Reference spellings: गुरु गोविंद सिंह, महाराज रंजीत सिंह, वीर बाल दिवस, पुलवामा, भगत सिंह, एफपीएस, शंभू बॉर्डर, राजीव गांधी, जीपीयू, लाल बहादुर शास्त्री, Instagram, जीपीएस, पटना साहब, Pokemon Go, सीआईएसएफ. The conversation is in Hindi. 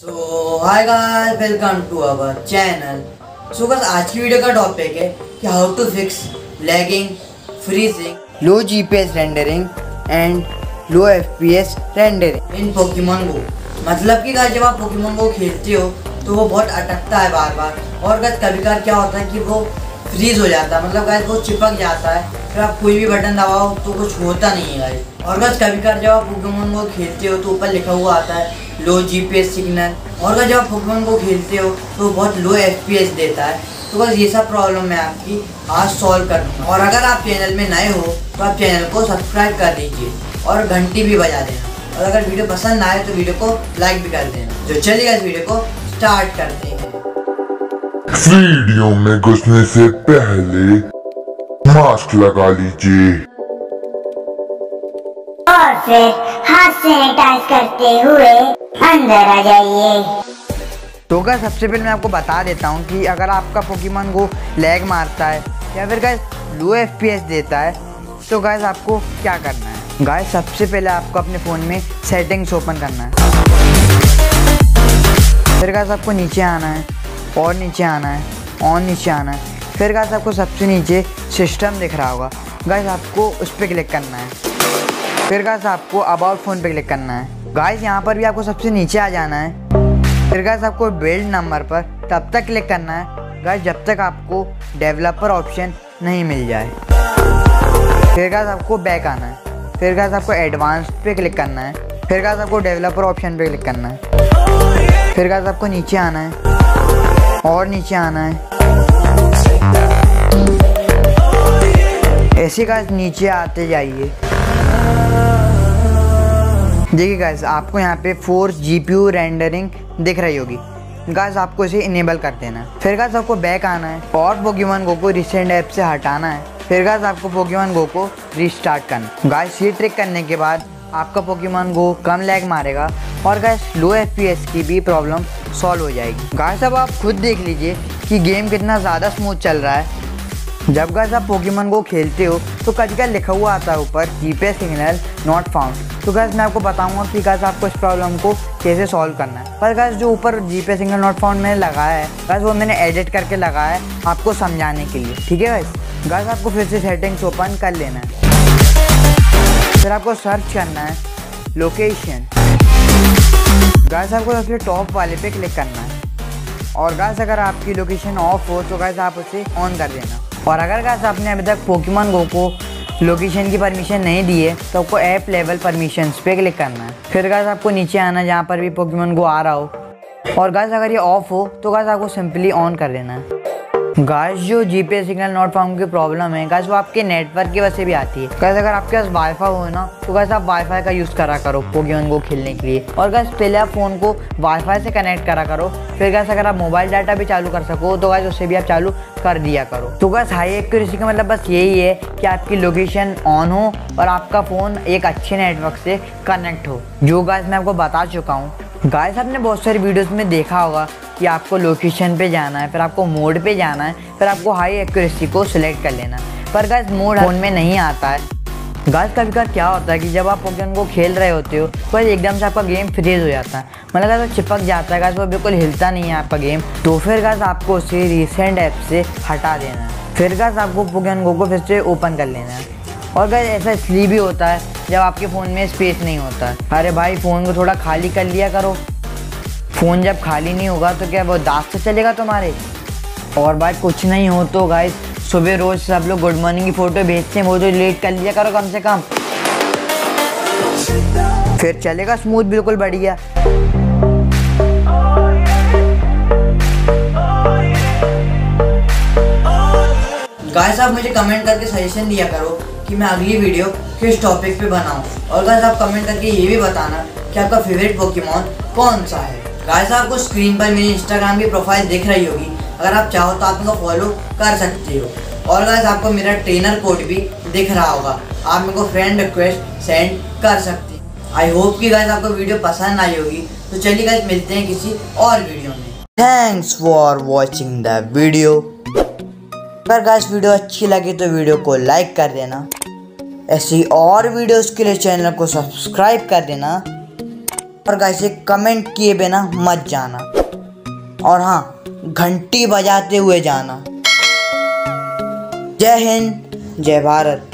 So hi guys, welcome to our channel. So guys, आज की वीडियो का टॉपिक है कि how to fix lagging, freezing, low जीपीएस rendering and low एफपीएस rendering in Pokemon Go. मतलब कि गाइस, जब आप पोकेमॉन गो खेलते हो तो वो बहुत अटकता है बार बार, और गाइस कभी कभार क्या होता है कि वो फ्रीज हो जाता है, मतलब गाइस वो चिपक जाता है, फिर आप कोई भी बटन दबाओ तो कुछ होता नहीं है गाइस। और गाइस कभी कभार जब आप पोकेमॉन को खेलते हो तो ऊपर लिखा हुआ आता है लो जीपीएस सिग्नल, और गाइस जब आप पोकेमॉन को खेलते हो तो बहुत लो एफपीएस देता है। तो गाइस ये सब प्रॉब्लम है आपकी, आज सॉल्व करना। और अगर आप चैनल में नए हो तो आप चैनल को सब्सक्राइब कर दीजिए और घंटी भी बजा देना, और अगर वीडियो पसंद आए तो वीडियो को लाइक भी कर देना। तो चलिए इस वीडियो को स्टार्ट करते हैं। वीडियो में घुसने से पहले मास्क लगा लीजिए और फिर हाथ सैनिटाइज करते हुए अंदर आ जाइए। तो गाइस, सबसे पहले मैं आपको बता देता हूँ कि अगर आपका पोकेमॉन गो लैग मारता है या फिर गाइस लो एफपीएस देता है तो गाइस आपको क्या करना है। गाइस सबसे पहले आपको अपने फ़ोन में सेटिंग्स ओपन करना है, फिर गाइस आपको नीचे आना है और नीचे आना है और नीचे आना है, फिर गाइस आपको सबसे नीचे सिस्टम दिख रहा होगा, गाइस आपको उस पर क्लिक करना है, फिर गाइस आपको अबाउट फ़ोन पे क्लिक करना है। गाइस यहाँ पर भी आपको सबसे नीचे आ जाना है, फिर गाइस आपको बिल्ड नंबर पर तब तक क्लिक करना है गाइस जब तक आपको डेवलपर ऑप्शन नहीं मिल जाए। फिर गाइस आपको बैक आना है, फिर गाइस आपको एडवांस पे क्लिक करना है, फिर गाइस आपको डेवलपर ऑप्शन पे क्लिक करना है, फिर गाइस आपको नीचे आना है और नीचे आना है। ऐसे गाइस नीचे आते जाइए। देखिए गाइस, आपको यहाँ पे फोर्स जीपीयू रेंडरिंग दिख रही होगी, गाइस आपको इसे इनेबल कर देना है। फिर गाइस आपको बैक आना है और पोकेमॉन गो को रिसेंट ऐप से हटाना है, फिर गाइस आपको पोकेमॉन गो को रिस्टार्ट करना है। गाइस ये ट्रिक करने के बाद आपका पोकेमॉन गो कम लैग मारेगा और गाइस लो एफपीएस की भी प्रॉब्लम सॉल्व हो जाएगी। गाइस अब आप खुद देख लीजिए कि गेम कितना ज़्यादा स्मूथ चल रहा है। जब गाइस आप पोकेमॉन गो खेलते हो तो कभी कभी लिखा हुआ आता है ऊपर जीपीएस सिग्नल नॉट फाउंड, तो गाइस मैं आपको बताऊंगा कि गाइस आपको इस प्रॉब्लम को कैसे सॉल्व करना है। पर गाइस जो ऊपर जीपीएस सिग्नल नॉट फाउंड मैंने लगाया है गाइस, वो मैंने एडिट करके लगाया है आपको समझाने के लिए, ठीक है गाइस। गाइस आपको फिर से सेटिंग्स ओपन कर लेना है, फिर आपको सर्च करना है लोकेशन, गाइस आपको सबसे टॉप वाले पे क्लिक करना है, और गाइस अगर आपकी लोकेशन ऑफ हो तो गाइस आप उसे ऑन कर देना। और अगर गाइस आपने अभी तक पोकेमॉन गो को लोकेशन की परमिशन नहीं दी है तो आपको ऐप लेवल परमिशंस पे क्लिक करना है, फिर गाइस आपको नीचे आना है जहाँ पर भी पोकेमॉन गो आ रहा हो, और गाइस अगर ये ऑफ हो तो गाइस आपको सिंपली ऑन कर देना है। गाइस जो जीपीएस सिग्नल नॉट फाउंड की प्रॉब्लम है गाइस, वो आपके नेटवर्क की वजह से भी आती है। गाइस अगर आपके पास वाईफाई हो ना तो गाइस आप वाईफाई का यूज़ करा करो पोकेमॉन गो खेलने के लिए, और गाइस पहले आप फ़ोन को वाईफाई से कनेक्ट करा करो, फिर गाइस अगर आप मोबाइल डाटा भी चालू कर सको तो गाइस उसे भी आप चालू कर दिया करो। तो गाइस हाई एक्यूरेसी का मतलब बस यही है कि आपकी लोकेशन ऑन हो और आपका फ़ोन एक अच्छे नेटवर्क से कनेक्ट हो, जो गाइस मैं आपको बता चुका हूँ। गाइस आपने बहुत सारी वीडियोज़ में देखा होगा कि आपको लोकेशन पे जाना है, फिर आपको मोड पे जाना है, फिर आपको हाई एक्यूरेसी को सिलेक्ट कर लेना, पर गाइस मोड फ़ोन में नहीं आता है। गाइस कभी कभी क्या होता है कि जब आप पोकेमॉन को खेल रहे होते हो तो एकदम से आपका गेम फ्रीज हो जाता है, मतलब गाइस चिपक जाता है, गाइस वो बिल्कुल हिलता नहीं है आपका गेम, तो फिर गाइस आपको उसे रिसेंट ऐप से हटा देना है। फिर गाइस आपको पोकेमॉन गो को फिर से ओपन कर लेना है, और गाइस ऐसा इसलिए भी होता है जब आपके फ़ोन में स्पेस नहीं होता है। अरे भाई, फ़ोन को थोड़ा खाली कर लिया करो, फ़ोन जब खाली नहीं होगा तो क्या वो दांत से चलेगा तुम्हारे। और भाई कुछ नहीं हो तो गाइस सुबह रोज़ सब लोग गुड मॉर्निंग की फ़ोटो भेजते हैं, वो तो लेट कर लिया करो कम से कम, फिर चलेगा स्मूथ बिल्कुल बढ़िया। गाइस आप मुझे कमेंट करके सजेशन दिया करो कि मैं अगली वीडियो किस टॉपिक पे बनाऊँ, और गाइस आप कमेंट करके ये भी बताना कि आपका फेवरेट पोकेमॉन कौन सा है। गाइस आपको स्क्रीन पर मेरी इंस्टाग्राम की प्रोफाइल दिख रही होगी, अगर आप चाहो तो आप मेरे को फॉलो कर सकते हो, और गाइस आपको मेरा ट्रेनर कोड भी दिख रहा होगा, आप मेरे को फ्रेंड रिक्वेस्ट सेंड कर सकते हैं। आई होप कि गाइस आपको वीडियो पसंद आई होगी। तो चलिए गाइस मिलते हैं किसी और वीडियो में। Thanks for watching the video. अगर गाइस वीडियो अच्छी लगी तो वीडियो को लाइक कर देना, ऐसी और वीडियोज़ के लिए चैनल को सब्सक्राइब कर देना, पर गाइस एक कमेंट किए बिना मत जाना, और हाँ घंटी बजाते हुए जाना। जय हिंद, जय भारत।